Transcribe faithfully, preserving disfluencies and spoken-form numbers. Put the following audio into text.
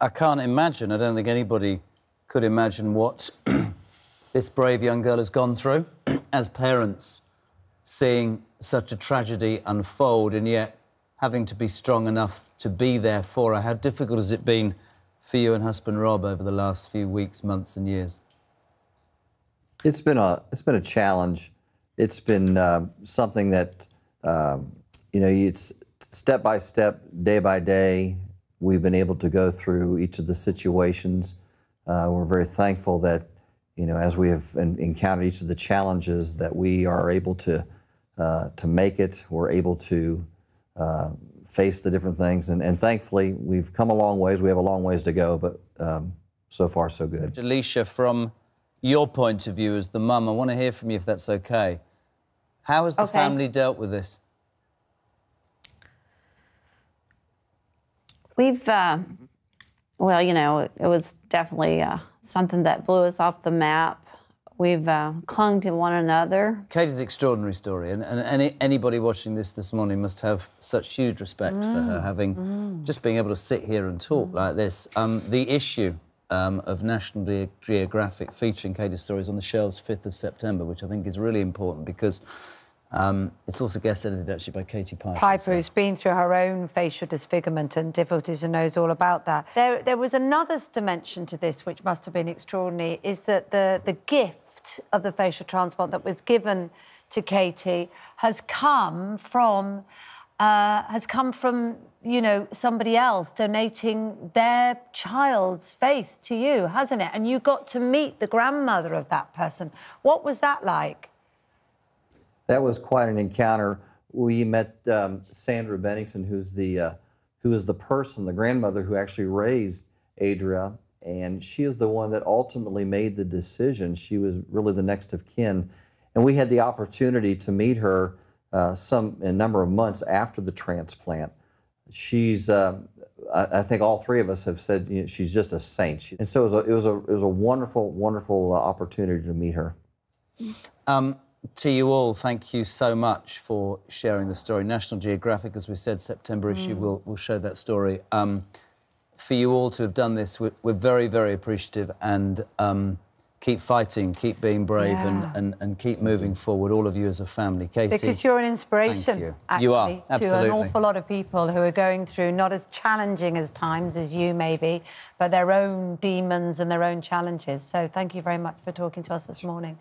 I can't imagine, I don't think anybody could imagine what this brave young girl has gone through as parents, seeing such a tragedy unfold and yet having to be strong enough to be there for her. How difficult has it been for you and husband Rob over the last few weeks, months and years? It's been a, it's been a challenge. It's been uh, something that, um, you know, it's step by step, day by day, we've been able to go through each of the situations. Uh, we're very thankful that, you know, as we have en encountered each of the challenges, that we are able to, uh, to make it. We're able to uh, face the different things. And, and thankfully, we've come a long ways. We have a long ways to go, but um, so far, so good. Alicia, from your point of view as the mum, I want to hear from you if that's okay. How has the okay. family dealt with this? We've, uh, well, you know, it was definitely uh, something that blew us off the map. We've uh, clung to one another. Katie's extraordinary story, and, and any, anybody watching this this morning must have such huge respect mm. for her, having mm. just being able to sit here and talk mm. like this. Um, the issue um, of National Geographic featuring Katie's story is on the shelves fifth of September, which I think is really important because Um, it's also guest edited actually by Katie Piper. Piper, so. Who's been through her own facial disfigurement and difficulties and knows all about that. There, there was another dimension to this which must have been extraordinary, is that the, the gift of the facial transplant that was given to Katie has come from, uh, has come from, you know, somebody else donating their child's face to you, hasn't it? And you got to meet the grandmother of that person. What was that like? That was quite an encounter. We met um, Sandra Bennington, who's the uh, who is the person, the grandmother who actually raised Adria, and she is the one that ultimately made the decision. She was really the next of kin, and we had the opportunity to meet her uh, some a number of months after the transplant. She's, uh, I, I think, all three of us have said, you know, she's just a saint, she, and so it was a it was a, it was a wonderful, wonderful uh, opportunity to meet her. Um, To you all, thank you so much for sharing the story. National Geographic, as we said, September mm. issue will will show that story. Um, for you all to have done this, we're, we're very, very appreciative, and um, keep fighting, keep being brave, yeah. and, and, and keep moving forward, all of you as a family. Katie. Because you're an inspiration, you. actually, you are. Absolutely. To an awful lot of people who are going through not as challenging as times as you maybe, but their own demons and their own challenges. So thank you very much for talking to us this morning.